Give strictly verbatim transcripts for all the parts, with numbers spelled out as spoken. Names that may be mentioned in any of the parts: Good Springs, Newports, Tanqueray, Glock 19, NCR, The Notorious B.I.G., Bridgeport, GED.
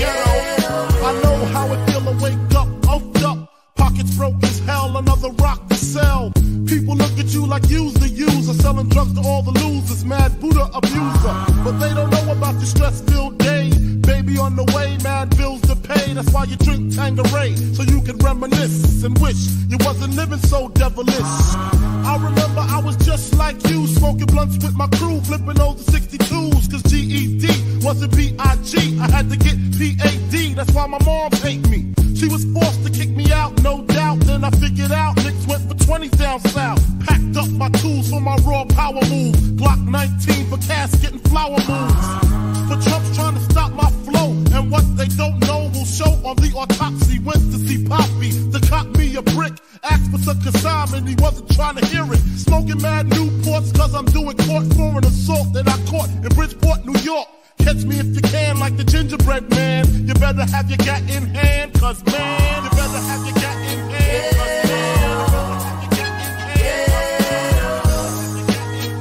ghetto. I know how it feel to wake up, oaked up, pockets broke as hell, another rock to sell. People look at you like you's the user, selling drugs to all the losers, mad Buddha abuser. But they don't know about the stress-filled day, baby on the way, mad bills to pay. That's why you drink Tanqueray, so you can reminisce and wish you wasn't living so devilish. I remember I was just like you, smoking blunts with my crew, flipping over sixty-twos, cause G E D wasn't B I G, I had to get P A D, that's why my mom hate me. She was forced to kick me out, no doubt. Then I figured out, Nicks went for twenties down south. Packed up my tools for my raw power move, Glock nineteen for casket and flower moves. For Trump's trying to stop my flow, and what they don't know will show on the autopsy. Went to see Poppy to cop me a brick, asked for some consignment, he wasn't trying to hear it. Smoking mad Newports cause I'm doing court for an assault that I caught in Bridgeport, New York. Catch me if you can, like the gingerbread man. You better have your gat in hand, cause man, you better have your gat in hand, cause man, you better have your gat in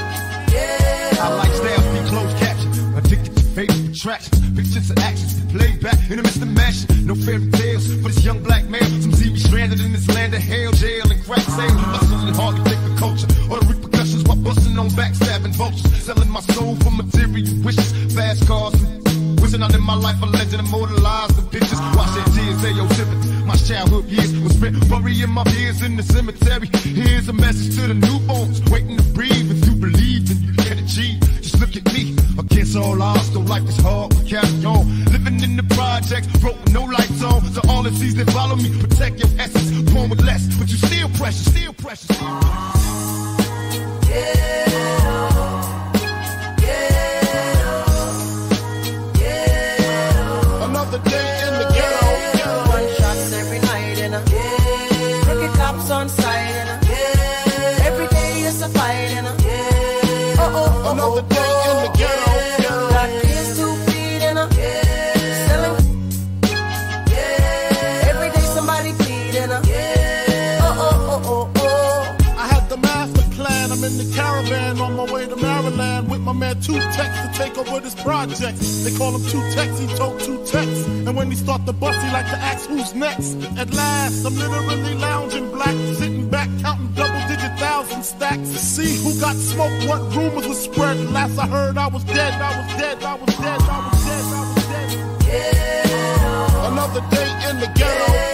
hand. I like styles be closed captioned, addicted to favorite attractions, pictures and actions, played back in the midst of mashing. No fairy tales for this young black man. Some see me stranded in this land of hell, jail and crack sales. Hustling hard to take the culture, or the repercussions while busting on backstabbing vultures. Selling my soul for material wishes, fast cars, wishing out in my life a legend immortalized in pictures. Watch their tears, they old. My childhood years was spent burying my peers in the cemetery. Here's a message to the newborns waiting to breathe. If you believe, then you can achieve. Just look at me, against all odds. Though life is hard, we carry on. Living in the projects, broke with no lights on. So all it sees, they follow me. Protect your essence, born with less, but you still precious, still precious, still precious. Yeah. Another day in the ghetto. Got kids to feed and I'm selling. Every day somebody pleading. Oh, oh, oh, oh, oh. I had the master plan. I'm in the caravan on my way to Maryland with my man Two Tex to take over this project. They call him Two Tex, he told Two Tex. And when he start the bus, he like to ask who's next. At last, I'm literally lounging black, sitting back, counting double digits. Thousand stacks to see who got smoked, what rumors were spread. Last I heard, I was dead, I was dead, I was dead, I was dead, I was dead. Yeah. Another day in the ghetto.